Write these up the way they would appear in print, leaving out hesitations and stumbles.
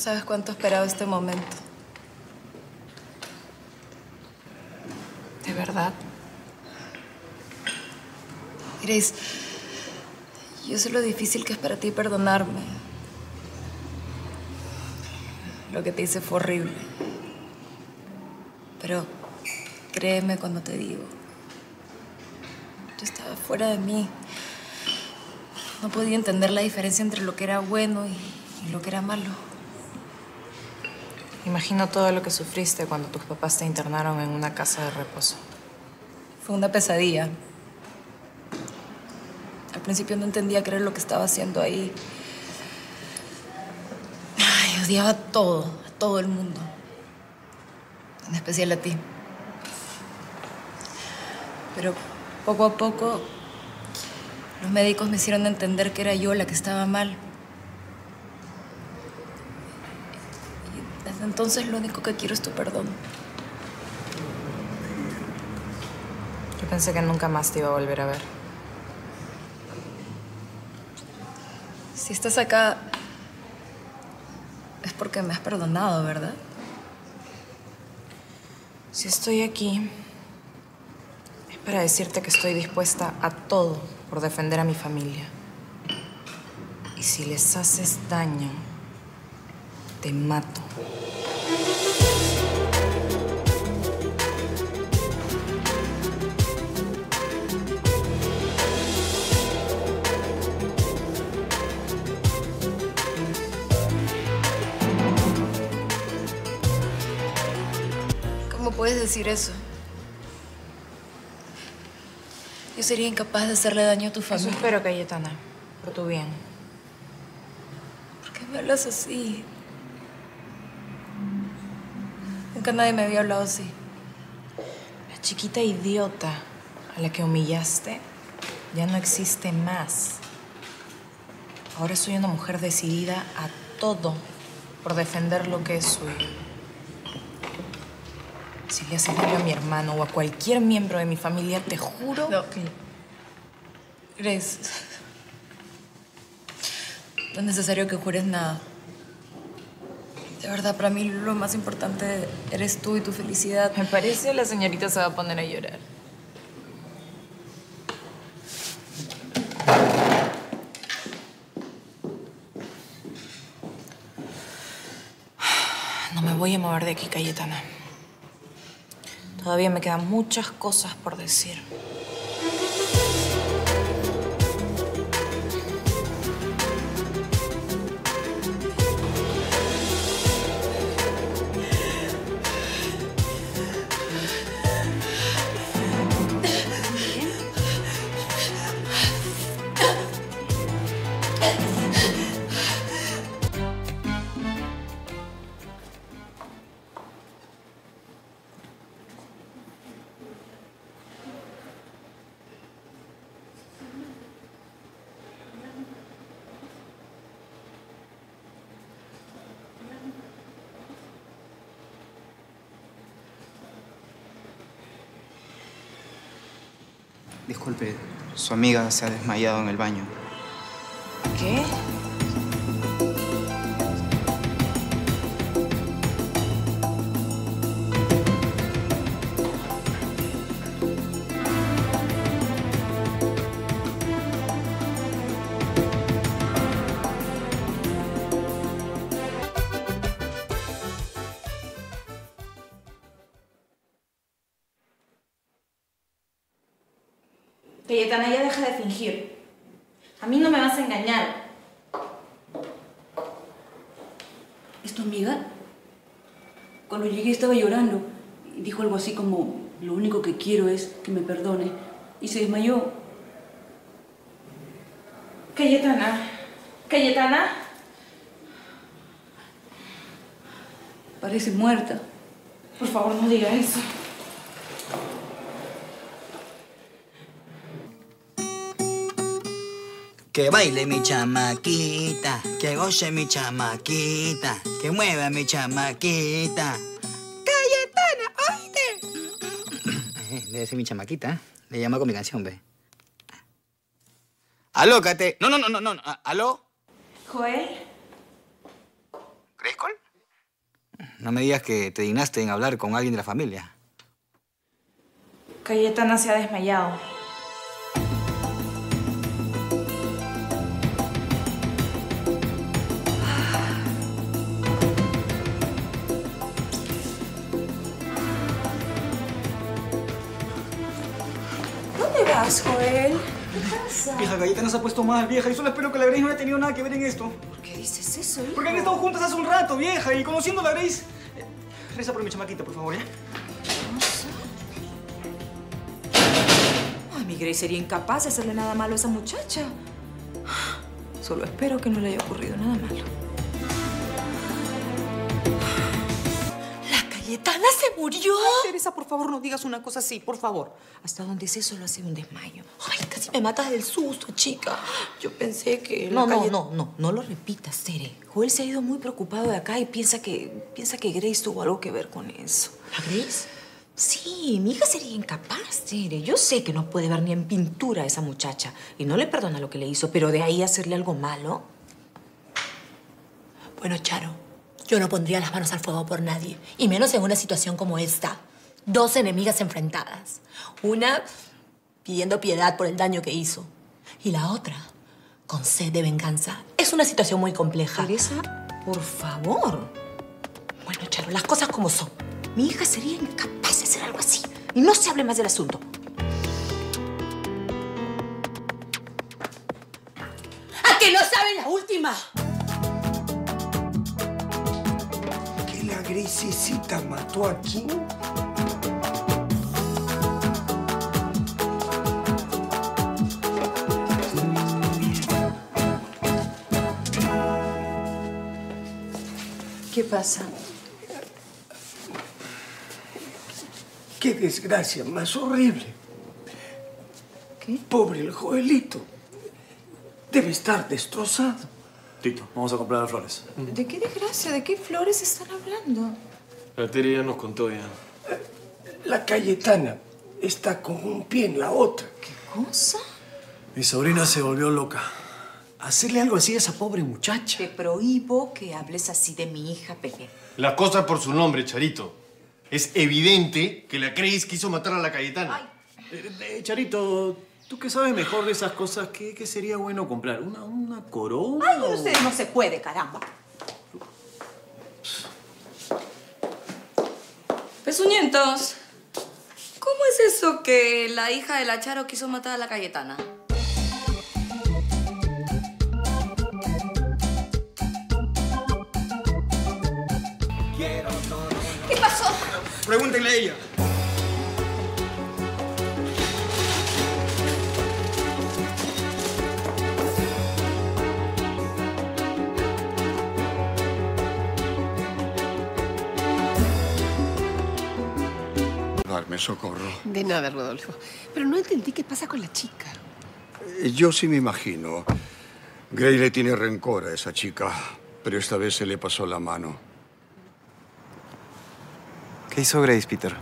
sabes cuánto he esperado este momento. ¿De verdad? Grace, yo sé lo difícil que es para ti perdonarme. Lo que te hice fue horrible. Pero créeme cuando te digo. Yo estaba fuera de mí. No podía entender la diferencia entre lo que era bueno y lo que era malo. Imagino todo lo que sufriste cuando tus papás te internaron en una casa de reposo. Fue una pesadilla. Al principio no entendía qué era lo que estaba haciendo ahí. Ay, odiaba a todo el mundo. En especial a ti. Pero poco a poco, los médicos me hicieron entender que era yo la que estaba mal. Y desde entonces lo único que quiero es tu perdón. Yo pensé que nunca más te iba a volver a ver. Si estás acá, es porque me has perdonado, ¿verdad? Si estoy aquí, es para decirte que estoy dispuesta a todo por defender a mi familia. Y si les haces daño, te mato. ¿Cómo puedes decir eso? Yo sería incapaz de hacerle daño a tu familia. Eso espero, Cayetana, por tu bien. ¿Por qué me hablas así? Nunca nadie me había hablado así. La chiquita idiota a la que humillaste ya no existe más. Ahora soy una mujer decidida a todo por defender lo que es suyo. Si le haces daño a mi hermano o a cualquier miembro de mi familia, te juro que... Grace, no es necesario que jures nada. De verdad, para mí lo más importante eres tú y tu felicidad. Me parece la señorita se va a poner a llorar. No me voy a mover de aquí, Cayetana. Todavía me quedan muchas cosas por decir. Disculpe, su amiga se ha desmayado en el baño. ¿Qué? Cayetana, ya deja de fingir. A mí no me vas a engañar. ¿Es tu amiga? Cuando llegué estaba llorando. Dijo algo así como, lo único que quiero es que me perdone. Y se desmayó. Cayetana. Cayetana. Parece muerta. Por favor, no diga eso. Que baile mi chamaquita, que goce mi chamaquita, que mueva mi chamaquita. ¡Cayetana, oíste! Debe ser mi chamaquita, le llamo con mi canción, ve. Alócate. No, no, no, no, no. ¿Aló? ¿Joel? ¿Grayskull? No me digas que te dignaste en hablar con alguien de la familia. Cayetana se ha desmayado. ¿Dónde vas, Joel? ¿Qué pasa? Vieja, Cayetana se ha puesto mal, vieja. Y solo espero que la Grace no haya tenido nada que ver en esto. ¿Por qué dices eso, hijo? Porque han estado juntas hace un rato, vieja. Y conociendo a la Grace... Reza por mi chamaquita, por favor, ¿ya? Mi Grace sería incapaz de hacerle nada malo a esa muchacha. Solo espero que no le haya ocurrido nada malo. ¡La Cayetana se murió! Ay, Teresa, por favor, no digas una cosa así, por favor. Hasta donde sé, solo ha sido un desmayo. Ay, casi me matas del susto, chica. Yo pensé que... No lo repitas, Tere. Joel se ha ido muy preocupado de acá y piensa que Grace tuvo algo que ver con eso. ¿La Grace? Sí, mi hija sería incapaz, Tere. Yo sé que no puede ver ni en pintura a esa muchacha y no le perdona lo que le hizo, pero de ahí hacerle algo malo. Bueno, Charo, yo no pondría las manos al fuego por nadie, y menos en una situación como esta. Dos enemigas enfrentadas. Una pidiendo piedad por el daño que hizo y la otra con sed de venganza. Es una situación muy compleja. Teresa, por favor. Bueno, Charo, las cosas como son. Mi hija sería incapaz de hacer algo así. Y no se hable más del asunto. ¡A que no saben la última! ¿Que la Gracecita mató a quién? ¿Qué pasa? ¡Qué desgracia más horrible! ¿Qué? Pobre el Joelito. Debe estar destrozado. Tito, vamos a comprar las flores. ¿De qué desgracia? ¿De qué flores están hablando? La Tere ya nos contó ya. La Cayetana está con un pie en la otra. ¿Qué cosa? Mi sobrina se volvió loca. Hacerle algo así a esa pobre muchacha. Te prohíbo que hables así de mi hija, Pepe. La cosa por su nombre, Charito. Es evidente que la Grace quiso matar a la Cayetana. Charito, tú que sabes mejor de esas cosas, ¿qué sería bueno comprar? ¿Una corona? Ay, con ustedes no se puede, caramba. Pezuñentos, ¿cómo es eso que la hija de la Charo quiso matar a la Cayetana? ¿Qué pasó? Pregúntenle a ella. Darme socorro. De nada, Rodolfo. Pero no entendí qué pasa con la chica. Yo sí me imagino. Grace le tiene rencor a esa chica, pero esta vez se le pasó la mano. ¿Qué hizo Grace, Peter?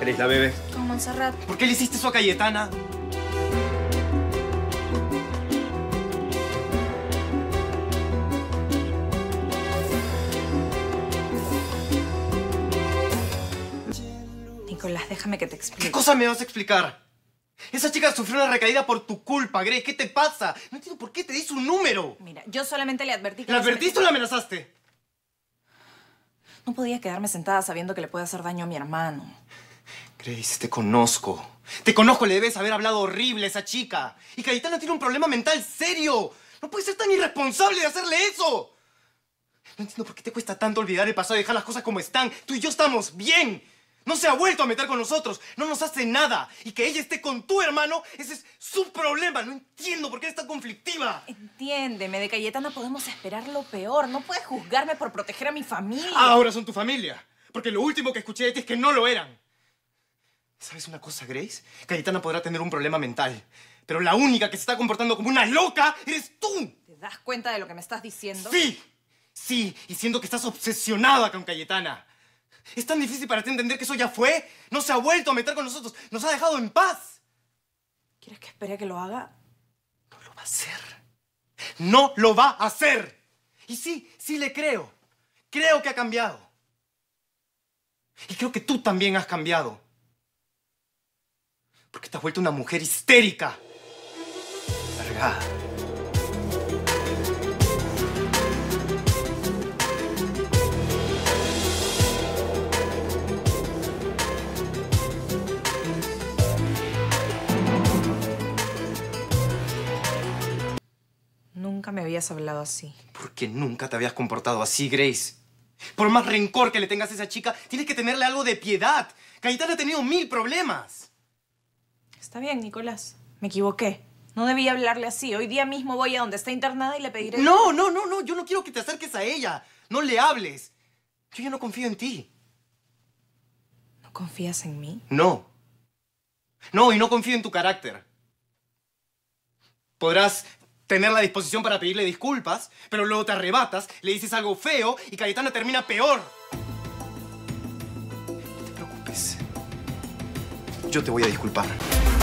¿Eres la bebé? Con Montserrat. ¿Por qué le hiciste eso a Cayetana? Nicolás, déjame que te explique. ¿Qué cosa me vas a explicar? Esa chica sufrió una recaída por tu culpa, Grace. ¿Qué te pasa? No entiendo por qué te dice un número. Mira, yo solamente le advertí que... ¿La advertiste o la amenazaste? No podía quedarme sentada sabiendo que le puede hacer daño a mi hermano. Grace, te conozco. Te conozco, le debes haber hablado horrible a esa chica. Y Cayetana tiene un problema mental serio. No puedes ser tan irresponsable de hacerle eso. No entiendo por qué te cuesta tanto olvidar el pasado y dejar las cosas como están. Tú y yo estamos bien. No se ha vuelto a meter con nosotros. No nos hace nada. Y que ella esté con tu hermano, ese es su problema. No entiendo por qué eres tan conflictiva. Entiéndeme, de Cayetana podemos esperar lo peor. No puedes juzgarme por proteger a mi familia. Ahora son tu familia. Porque lo último que escuché de ti es que no lo eran. ¿Sabes una cosa, Grace? Cayetana podrá tener un problema mental. Pero la única que se está comportando como una loca eres tú. ¿Te das cuenta de lo que me estás diciendo? Sí. Sí. Y siento que estás obsesionada con Cayetana. ¿Es tan difícil para ti entender que eso ya fue? No se ha vuelto a meter con nosotros. Nos ha dejado en paz. ¿Quieres que espere a que lo haga? No lo va a hacer. ¡No lo va a hacer! Y sí, sí le creo. Creo que ha cambiado. Y creo que tú también has cambiado. Porque te has vuelto una mujer histérica. Largada. Nunca me habías hablado así. Porque nunca te habías comportado así, Grace. Por más rencor que le tengas a esa chica, tienes que tenerle algo de piedad. Cayetana ha tenido 1000 problemas. Está bien, Nicolás. Me equivoqué. No debía hablarle así. Hoy día mismo voy a donde está internada y le pediré... No, no, no, no. Yo no quiero que te acerques a ella. No le hables. Yo ya no confío en ti. ¿No confías en mí? No. No, y no confío en tu carácter. Podrás... tener la disposición para pedirle disculpas, pero luego te arrebatas, le dices algo feo y Cayetana termina peor. No te preocupes. Yo te voy a disculpar.